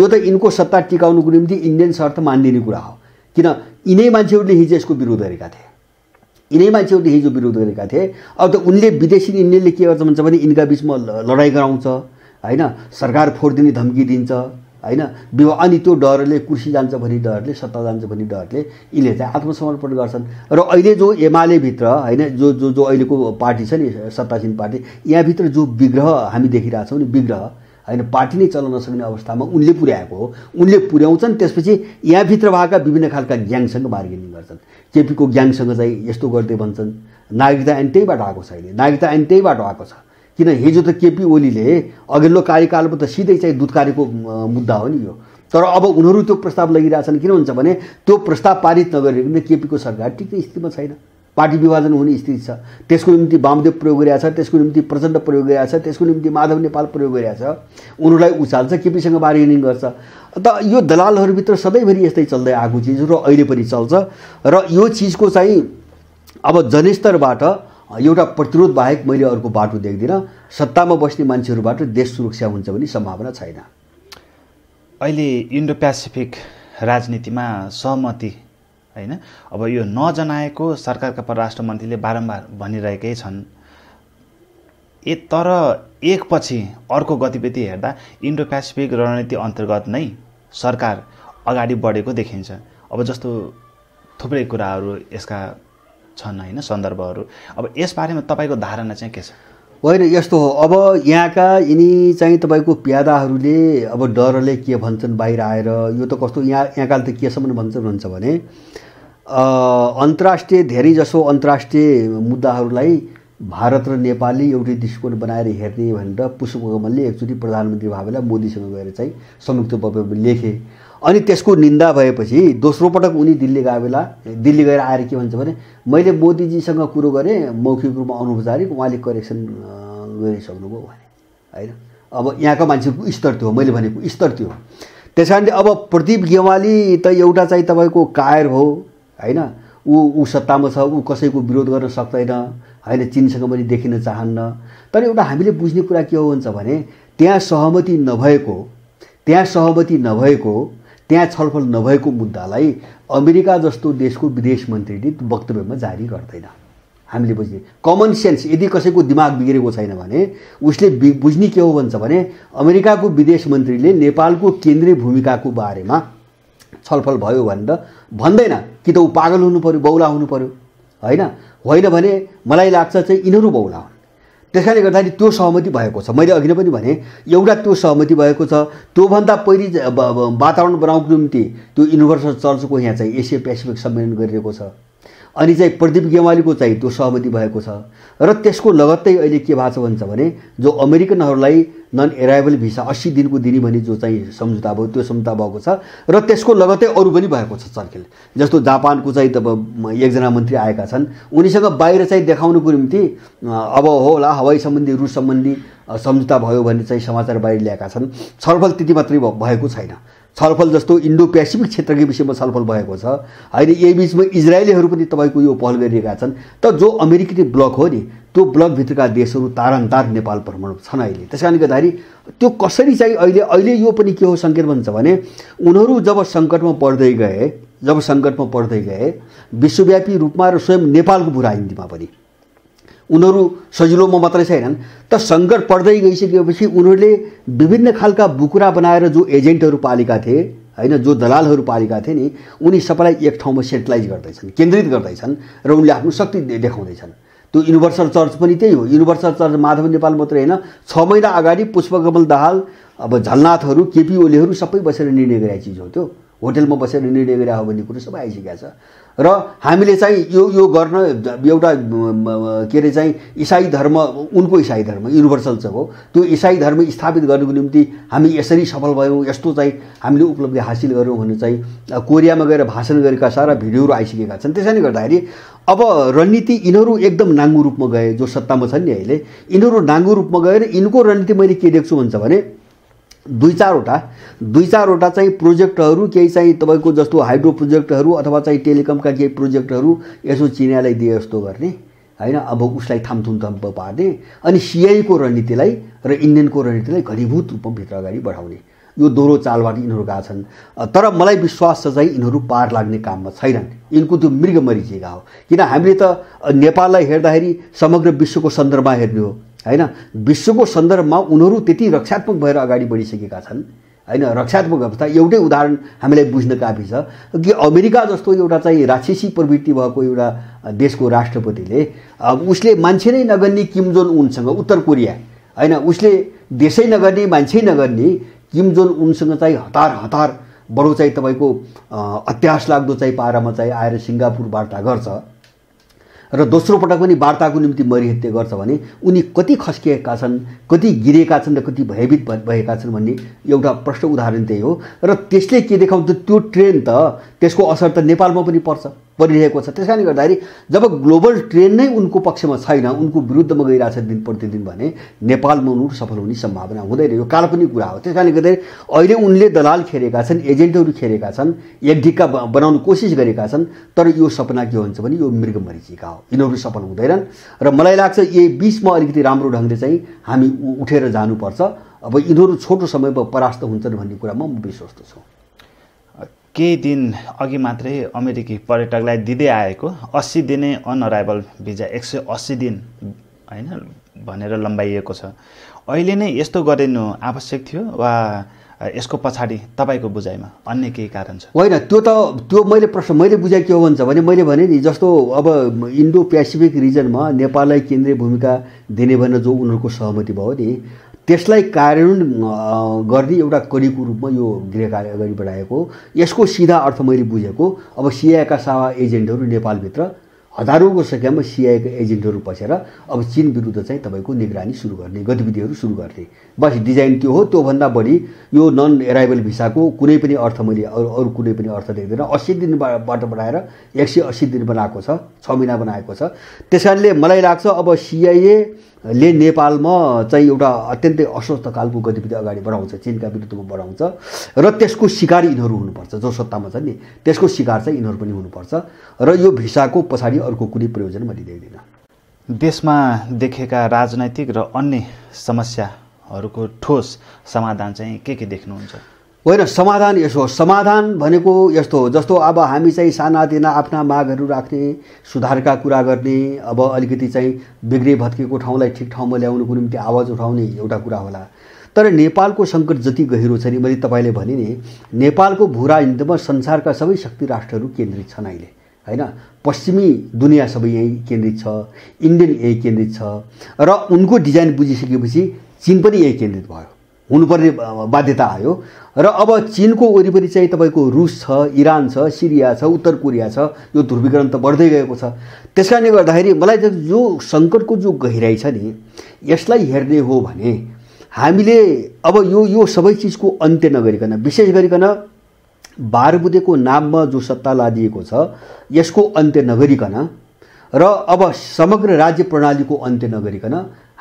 यो त यिनको सत्ता टिकाउनुको निम्ति इन्डियन शर्त मानिदिने कुरा हो। किन यिनै मान्छेहरूले हिजो यसको विरोध गरेका थिए, यिनै मान्छेहरूले हिजो विरोध गरेका थिए। अब त उनले विदेशी इन्डियनले के गर्छ भन्छ भने यिनका बिचमा लडाइँ गराउँछ हैन, सरकार फोडिदिने धम्की दिन्छ हैन, विवाह अनि त्यो डरले कुर्सी जान्छ भन्ने डरले, सत्ता जान्छ भन्ने डरले यिनले चाहिँ आत्मसमर्पण गर्छन्। र अहिले जो एमाले भित्र हैन, जो जो जो अहिलेको पार्टी छ नि सत्तासीन पार्टी, यहाँभित्र जो विग्रह हामी देखिरहेछौँ नि, विग्रह हैन, पार्टी नै चलाउन सक्ने अवस्थामा उनले पुर्याएको हो, उनले पुर्याउँछन्। त्यसपछि यहाँभित्र भएका विभिन्न खालका ग्याङसँग बार्गेनिङ गर्छन्, केपीको ग्याङसँग चाहिँ यस्तो गर्दै भन्छन्। नागरिकता ऐन त्यहीबाट आएको छ, अहिले नागरिकता ऐन त्यहीबाट आएको छ। किन हिजो त केपी ओलीले अघिल्लो कार्यकालमा त सिधै चाहिँ दुधकारीको मुद्दा हो नि यो, तर अब उनीहरू त्यो प्रस्ताव लगिरहेछन्। किन भन्छ भने त्यो प्रस्ताव पारित नगरेको भने केपीको सरकार टिक्ने स्थितिमा छैन, पार्टी विभाजन हुने स्थिति छ। त्यसको निम्ति वामदेव प्रयोग गरिरहेको छ, त्यसको निम्ति प्रचण्ड प्रयोग गरिरहेको छ, त्यसको निम्ति माधव नेपाल प्रयोग गरिरहेको छ, उनीहरूलाई उचाल्छ, केपीसँग बार्गेनिङ गर्छ। त यो दलालहरूभित्र सधैँभरि यस्तै चल्दै आएको चिज र अहिले पनि चल्छ। र यो चिजको चाहिँ अब जनस्तरबाट एउटा प्रतिरोध बाहेक मैले अर्को बाटो देख्दिनँ। सत्तामा बस्ने मान्छेहरूबाट देश सुरक्षा हुन्छ भन्ने सम्भावना छैन। अहिले इन्डो पेसिफिक राजनीतिमा सहमति हैन, अब यो नजनाएको सरकारका परराष्ट्र मन्त्रीले बारम्बार भनिरहेकै छन्। ए तर एकपछि अर्को गतिविधि हेर्दा इन्डो पेसिफिक रणनीति अन्तर्गत नै सरकार अगाडि बढेको देखिन्छ। अब जस्तो थुप्रै कुराहरू यसका छन् हैन सन्दर्भहरु अब यस बारेमा तपाईको धारणा चाहिँ के छ? होइन यस्तो हो अब यहाँका यिनी चाहिँ तपाईको प्यादाहरुले अब डरले के भन्छन् बाहिर आएर यो त कस्तो यहाँ यहाँकाले त केसम्म भन्छन् भन्छ भने अन्तर्राष्ट्रिय धेरै जसो अन्तर्राष्ट्रिय मुद्दाहरुलाई भारत र नेपाली एउटै दृष्टिकोण बनाएर हेर्ने भनेर पुष्पकमलले एकचोटी प्रधानमन्त्री भावेला मोदीसँग गएर चाहिँ संयुक्त रूपमा लेखे अनि त्यसको निन्दा भएपछि दोस्रो पटक उनी दिल्ली गए बेला दिल्ली गएर आएर के भन्छ भने मैले मोदीजीसँग कुरो गरे मौखिक रूपमा अनौपचारिक उहाँले करेक्सन गरिसक्नुभयो भने हैन अब यहाँको मान्छेको स्तर त्यो मैले भनेको स्तर त्यो त्यसकारणले अब प्रदीप गेवाली त एउटा चाहिँ तपाईको कायर हो हैन ऊ ऊ सत्तामा छ ऊ कसैको विरोध गर्न सक्दैन हैन चीनसँग पनि देखिन चाहन्न तर एउटा हामीले बुझ्ने कुरा के हो भन्छ भने त्यहाँ सहमति नभएको त्यहाँ सहमति नभएको त्यहाँ छलफल नभएको मुद्दालाई अमेरिका जस्तो देशको विदेश मन्त्रीले वक्तव्यमा जारी गर्दैन। हामीले बुझ्ने कमन सेन्स यदि कसैको दिमाग बिग्रेको छैन भने उसले बुझ्ने के हो भन्छ भने अमेरिकाको विदेश मन्त्रीले नेपालको केन्द्रीय भूमिकाको बारेमा छलफल भयो भनेर भन्दैन कि त उ पागल हुनु पर्यो बौला हुनु पर्यो हैन होइन भने मलाई लाग्छ चाहिँ इन्हरु बौला हुन्। त्यसैले गर्दा त्यो सहमति भएको छ मैले अघि नै पनि भने एउटा त्यो सहमति भएको छ त्यो भन्दा पहिले वातावरण बनाउनको निम्ति त्यो युनिभर्सल चर्चको यहाँ चाहिँ एसिया पेसिफिक सम्मेलन गरिरहेको छ अनि चाहिँ प्रदीप गेवालीको चाहिँ त्यो सहमति भएको छ र त्यसको लगत्तै अहिले के भएको छ भन्छ भने जो अमेरिकनहरुलाई नन एराइभल भिसा अस्सी दिनको दिने भनी जो चाहिँ सम्झौता भयो त्यो सम्झौता भएको छ र त्यसको लगत्तै अरु पनि भएको छ चर्किल जस्तो जापानको चाहिँ तब एकजना मन्त्री आएका छन् उनीसँग बाहिर चाहिँ देखाउनको निम्ति अब होला हवाई सम्बन्धी रूस सम्बन्धी सम्झौता भयो भन्ने चाहिँ समाचार बाहिर ल्याएका छन् छलफल त्यति मात्रै भएको छैन छलफल जस्तो इंडो पेसिफिक क्षेत्रको विषयमा छलफल भएको छ हैन यही बीचमा इजरायलीहरु पनि तपाईको यो पहल गरिरहेका छन् त जो अमेरिकी ब्लक हो नि त्यो ब्लक भित्रका देशहरु तारन्तार नेपाल भ्रमण छन् अहिले त्यसकारणले गर्दाखेरि त्यो कसरी चाहिँ अहिले अहिले यो पनि के हो संकेत भन्छ भने उनीहरु जब संकटमा पर्दै गए जब संकटमा पर्दै गए विश्वव्यापी रूपमा र स्वयं नेपालको बुरा हिन्दीमा पनि उनीहरु सजिलोमा मात्रै छैनन् त संकट पर्दै गइसकेपछि उनीहरुले विभिन्न खालका बुकुरा बनाएर जो एजेन्टहरु पालेका थिए हैन जो दलालहरु पालेका थिए नि उनी सबैलाई एक ठाउँमा सेन्ट्रलाइज गर्दैछन् केन्द्रित गर्दैछन् र उनीले आफ्नो शक्ति देखाउँदैछन्। त्यो युनिभर्सल चर्च पनि त्यही हो युनिभर्सल चर्च माधव नेपाल मात्रै हैन छ महिना अगाडि पुष्पकमल दाहाल अब झलनाथहरु केपी ओलीहरु सबै बसेर निर्णय गरेका चीज हो त्यो होटलमा बसेर निर्णय गरेका हो भन्ने कुरा सबै आइसकेको छ र हामीले चाहिँ यो यो गर्न एउटा के रे चाहिँ ईसाई धर्म उनको ईसाई धर्म युनिभर्सल छ हो त्यो ईसाई धर्म स्थापित गर्नको निम्ति हामी यसरी सफल भयौं यस्तो चाहिँ हामीले उपलब्धि हासिल गर्यौं भने चाहिँ कोरियामा गएर भाषण गरेका सारा भिडियोहरु आइसकेका छन्। त्यसैले गर्दाखेरि अब रणनीति यिनहरु एकदम नाङ्गो रूपमा गए जो सत्तामा छन् नि अहिले यिनहरु नाङ्गो रूपमा गएर यिनको रणनीति मैले के देख्छु भन्छ भने दुई चारवटा दुई चारवटा चाहिँ प्रोजेक्टहरु केही चाहिँ तपाईको जस्तो हाइड्रो प्रोजेक्टहरु अथवा चाहिँ टेलिकमका केही प्रोजेक्टहरु यसो चीनलाई दिए जस्तो गर्ने हैन अब उसलाई थामथुम थम पार्ने अनि सीआई को रणनीतिलाई र इन्डियनको रणनीतिलाई घनीभूत रूपमा भित्र अगाडि बढाउने यो दोहोरो चालबाट यिनीहरु गएका छन् तर मलाई विश्वास छ चाहिँ यिनीहरु पार लाग्ने काममा छैनन् यिनको त्यो मृग मरिचिका हो किन हामीले त नेपाललाई हेर्दाखेरि समग्र विश्वको सन्दर्भमा हेर्नु हो हैन विश्वको सन्दर्भमा उनीहरु त्यति रक्षात्मक भएर अगाडि बढिसकेका छन् हैन रक्षात्मक अवस्था एउटै उदाहरण हामीलाई बुझ्न काफी छ कि अमेरिका जस्तो एउटा चाहिँ राक्षसी प्रवृत्ति भएको एउटा देशको राष्ट्रपतिले उसले मान्छे नै नगन्ने किम जोन उनसँग उत्तर कोरिया हैन उसले देशै नगर्ने मान्छे नगर्ने किम जोन उनसँग चाहिँ हतार हतार बडो चाहिँ तपाईको अत्यास लाग्दो चाहिँ पारामा चाहिँ आएर सिंगापुर वार्ता गर्छ र दोस्रो पटक पनि वार्ताको निम्ति मरिहत्या गर्छ भने उनी कति खस्किएका छन् कति गिरेका छन् र कति भयभीत भएका छन् भन्ने एउटा प्रश्न उदाहरण त्यही हो र त्यसले के देखाउँछ त्यो ट्रेन त त्यसको असर त नेपालमा पनि पर्छ परिरहेको छ। त्यसकारणले गर्दाखेरि जब ग्लोबल ट्रेन नै उनको पक्षमा छैन उनको विरुद्धमा गइरहेछ दिन प्रतिदिन भने नेपालमा उनीहरु सफल हुने सम्भावना हुँदैन यो काल्पनिक कुरा हो। त्यसकारणले गर्दाखेरि अहिले उनले दलाल खेरेका छन् एजेन्टहरु खेरेका छन् एक ढिक्का बनाउन कोसिस गरेका छन् तर यो सपना के हुन्छ भने यो मृगमरीचिका हो यिनीहरु सफल हुँदैनन् र मलाई लाग्छ यही बीचमा अलिकति राम्रो ढंगले चाहिँ हामी उठेर जानुपर्छ अब यिनीहरु छोटो समयमा परास्त हुन्छन् भन्ने कुरामा म विश्वस्त छु। केही दिन अघि मात्रै अमेरिकी पर्यटकलाई दिँदै आएको अस्सी दिने अनअराइभल भिजा एक सौ अस्सी दिन हैन भनेर लम्बाइएको छ अहिले नै यस्तो गरिनु आवश्यक थियो वा यसको पछाडी तपाईको बुझाइमा अन्य केही कारण छ? होइन, त्यो त त्यो मैले प्रश्न मैले बुझाइ के हो भन्छ भने मैले भने नि जस्तो अब इन्डो प्यासिफिक रिजनमा नेपाललाई केन्द्रीय भूमिका दिने भनेर जो उनीहरुको सहमति भयो नि त्यसलाई कार्यान्वयन गर्ने एउटा करिबको रूपमा यो गृह कार्य अगाडि बढाएको, यसको सीधा अर्थ मैले बुझेको अब सीआईए का सावा एजेन्टहरु नेपालभित्र हजारौंको संख्यामा सीआईए का एजेन्टहरु पसेर अब चीन विरुद्ध चाहिँ तपाईको निगरानी सुरु गर्ने गतिविधिहरु सुरु गर्ने बस डिजाइन त्यो हो। त्यो भन्दा बढी यो नन अराइभल भिसाको कुनै पनि अर्थ मैले अरु कुनै पनि अर्थ देख्दैन। अस्सी दिनबाट बढाएर एक सय अस्सी दिन बनाएको छ, छ महिना बनाएको छ। त्यसैले मलाई लाग्छ अब सीआईए ले नेपालमा चाहिँ एउटा अत्यन्तै अस्वस्थ कालको गतिविधि अगाडि बढाउँछ, चीनका विरुद्धमा बढाउँछ र त्यसको शिकार यिनीहरु हुनुपर्छ, जो सत्तामा छन् नि त्यसको शिकार चाहिँ यिनीहरु पनि हुनुपर्छ र यो भिसाको पछाडी अर्को कुनै प्रयोजन मैले देख्दिनँ। देशमा देखेका राजनैतिक र अन्य समस्याहरुको ठोस समाधान चाहिँ के के देख्नुहुन्छ? होइन, समाधान यसो समाधान भनेको यस्तो हो जस्तो अब हामी चाहिँ सानातिना आफ्ना मागहरू राख्ने, सुधारका कुरा गर्ने, अब अलिकति चाहिँ बिग्रे भत्केको ठाउँलाई ठिक ठाउँमा ल्याउनुको निम्ति आवाज उठाउने एउटा कुरा होला। तर नेपालको संकट जति गहिरो छ नि, मैले तपाईले भने नि नेपालको भूराजनीतिमा संसारका सबै शक्ति राष्ट्रहरू केन्द्रित छन् अहिले, हैन? पश्चिमी दुनिया सबै यही केन्द्रित छ, इन्डियन यही केन्द्रित छ र उनको डिजाइन बुझिसकेपछि चीन पनि यही केन्द्रित भयो, हुनुपर्ने बाध्यता आयो। र अब चीनको वरिपरि चाहिँ तपाईको रुस छ, इरान छ, सिरिया छ, उत्तर कोरिया छ, यो ध्रुवीकरण त बढ्दै गएको छ। त्यसकारणले गर्दाखेरि मलाई जो संकटको जो गहिराई छ नि यसलाई हेर्ने हो भने हामीले अब यो यो सबै चीजको अन्त्य नगरिकन, विशेष गरिकन बारबुदेको नाममा जो सत्ता लादिएको छ यसको अन्त्य नगरिकन र अब समग्र राज्य प्रणालीको अन्त्य नगरिकन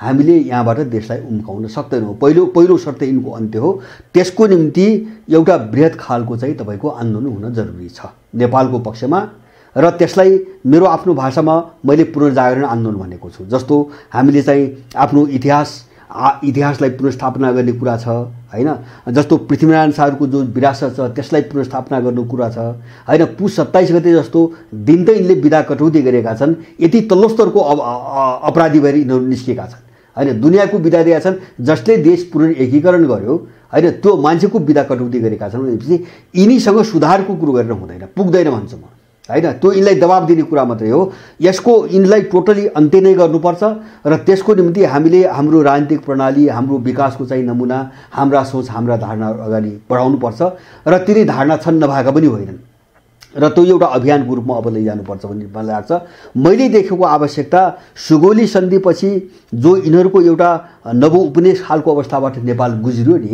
हामीले यहाँबाट देशलाई उम्काउन सक्दैनौं। पहिलो पहिलो शर्त इनको अन्त्य हो। त्यसको निम्ति एउटा बृहत खालको चाहिँ तपाईको आन्दोलन हुन जरुरी छ नेपालको पक्षमा र त्यसलाई मेरो आफ्नो भाषामा मैले पुनर्जागरण आन्दोलन भनेको छु। जस्तो हामीले चाहिँ आफ्नो इतिहास इतिहासलाई पुनर्स्थापना गर्ने कुरा छ, हैन? जस्तो पृथ्वीनारायण शाहरुको जो विरासत छ त्यसलाई पुनर्स्थापना गर्ने कुरा छ, हैन? पुस सत्ताइस गते जस्तो दिन त यिनले बिदा कटौती गरेका छन्, यति तल्लो स्तरको अपराधी भएर यिनीहरू निस्केका छन्, हैन? दुनियाको बिदा दिएका छन्, जसले देश पुनर्एकीकरण गर्यो, हैन? त्यो मान्छेको बिदा कटौती गरेका छन् भनेपछि यिनीसँग सुधारको कुरो गरेर हुँदैन, पुग्दैन भन्छु म, हैन? त्यो यिनलाई दबाब दिने कुरा मात्रै हो। यसको यिनलाई टोटली अन्त्य नै गर्नुपर्छ र त्यसको निम्ति हामीले हाम्रो राजनीतिक प्रणाली, हाम्रो विकासको चाहिँ नमुना, हाम्रा सोच, हाम्रा धारणा अगाडि बढाउनुपर्छ र तिनी धारणा छन् नभएका पनि होइनन् र त्यो एउटा अभियानको रूपमा अब लैजानुपर्छ भन्ने मलाई लाग्छ। मैले देखेको आवश्यकता सुगौली सन्धिपछि जो यिनीहरूको एउटा नव उपनिवेश खालको अवस्थाबाट नेपाल गुज्रियो नि,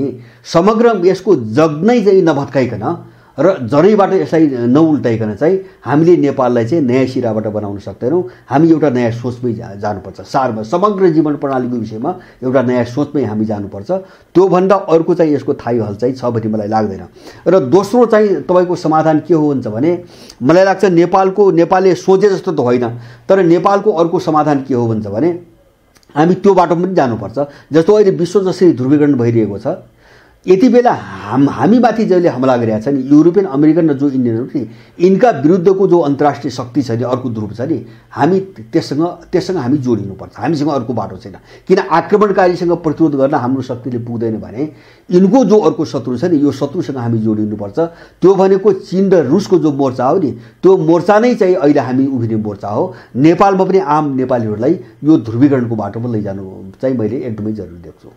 समग्र यसको जग नै चाहिँ नभत्काइकन र जरैबाट यसलाई नउल्टाइकन चाहिँ हामीले नेपाललाई चाहिँ नयाँ सिराबाट बनाउन सक्दैनौँ। हामी एउटा नयाँ सोचमै जानुपर्छ, सारमा समग्र जीवन प्रणालीको विषयमा एउटा नयाँ सोचमै हामी जानुपर्छ। त्योभन्दा अर्को चाहिँ यसको थाहै हल चाहिँ छ भन्ने मलाई लाग्दैन। र दोस्रो चाहिँ तपाईको समाधान के हो भन्छ भने मलाई लाग्छ नेपालको नेपालले सोचे जस्तो त होइन, तर नेपालको अर्को समाधान के हो भन्छ भने हामी त्यो बाटोमा पनि जानुपर्छ। जस्तो अहिले विश्व जसरी ध्रुवीकरण भइरहेको छ, यति बेला हाम हामीमाथि जसले हमला गरेका छन् युरोपियन अमेरिकन र जो इन्डियनहरु थिए यिनका विरुद्धको जो अन्तर्राष्ट्रिय शक्ति छ नि, अर्को ध्रुव छ नि, हामी त्यससँग त्यससँग हामी जोडिनुपर्छ। हामीसँग अर्को बाटो छैन, किन आक्रमणकारीसँग प्रतिरोध गर्न हाम्रो शक्तिले पुग्दैन भने यिनको जो अर्को शत्रु छ नि, यो शत्रुसँग हामी जोडिनुपर्छ। त्यो भनेको चीन र रुसको जो मोर्चा हो नि, त्यो मोर्चा नै चाहिँ अहिले हामी उभिने मोर्चा हो। नेपालमा पनि आम नेपालीहरूलाई यो ध्रुवीकरणको बाटोमा लैजानु चाहिँ मैले एकदमै जरुरी देख्छु।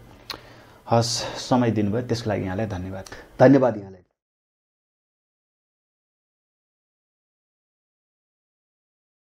हस्, समय दिनुभयो त्यसको लागि यहाँलाई धन्यवाद। धन्यवाद यहाँलाई।